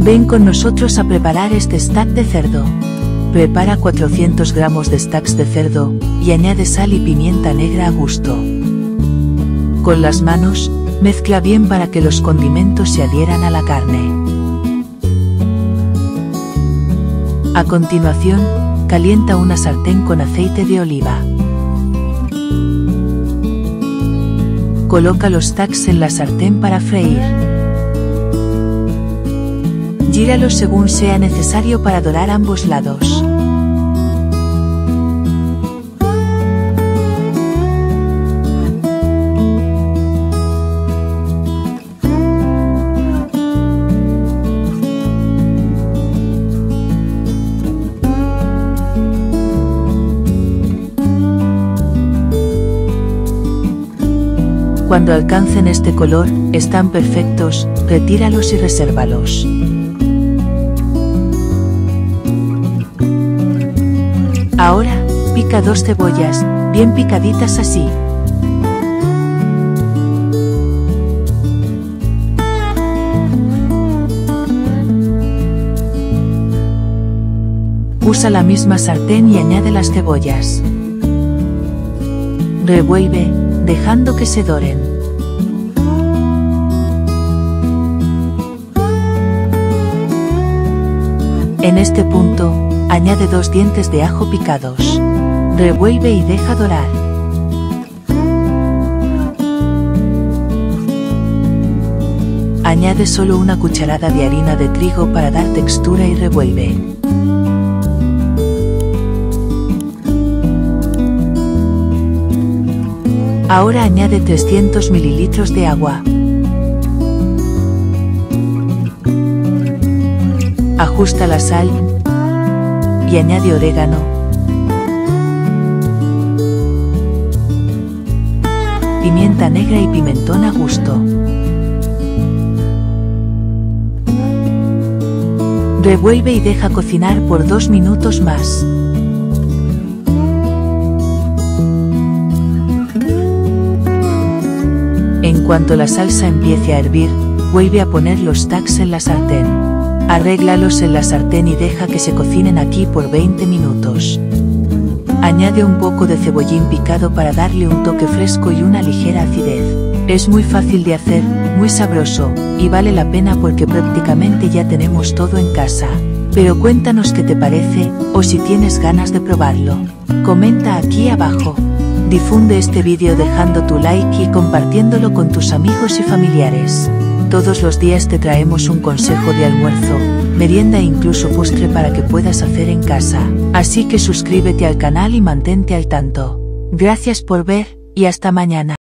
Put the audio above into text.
Ven con nosotros a preparar este stack de cerdo. Prepara 400 gramos de stacks de cerdo y añade sal y pimienta negra a gusto. Con las manos, mezcla bien para que los condimentos se adhieran a la carne. A continuación, calienta una sartén con aceite de oliva. Coloca los stacks en la sartén para freír. Gíralos según sea necesario para dorar ambos lados. Cuando alcancen este color, están perfectos, retíralos y resérvalos. Ahora, pica 2 cebollas, bien picaditas así. Usa la misma sartén y añade las cebollas. Revuelve, dejando que se doren. En este punto, añade 2 dientes de ajo picados. Revuelve y deja dorar. Añade solo una cucharada de harina de trigo para dar textura y revuelve. Ahora añade 300 mililitros de agua. Ajusta la sal y añade orégano. Pimienta negra y pimentón a gusto. Revuelve y deja cocinar por 2 minutos más. En cuanto la salsa empiece a hervir, vuelve a poner los stacks en la sartén. Arréglalos en la sartén y deja que se cocinen aquí por 20 minutos. Añade un poco de cebollín picado para darle un toque fresco y una ligera acidez. Es muy fácil de hacer, muy sabroso, y vale la pena porque prácticamente ya tenemos todo en casa. Pero cuéntanos qué te parece, o si tienes ganas de probarlo. Comenta aquí abajo. Difunde este vídeo dejando tu like y compartiéndolo con tus amigos y familiares. Todos los días te traemos un consejo de almuerzo, merienda e incluso postre para que puedas hacer en casa. Así que suscríbete al canal y mantente al tanto. Gracias por ver, y hasta mañana.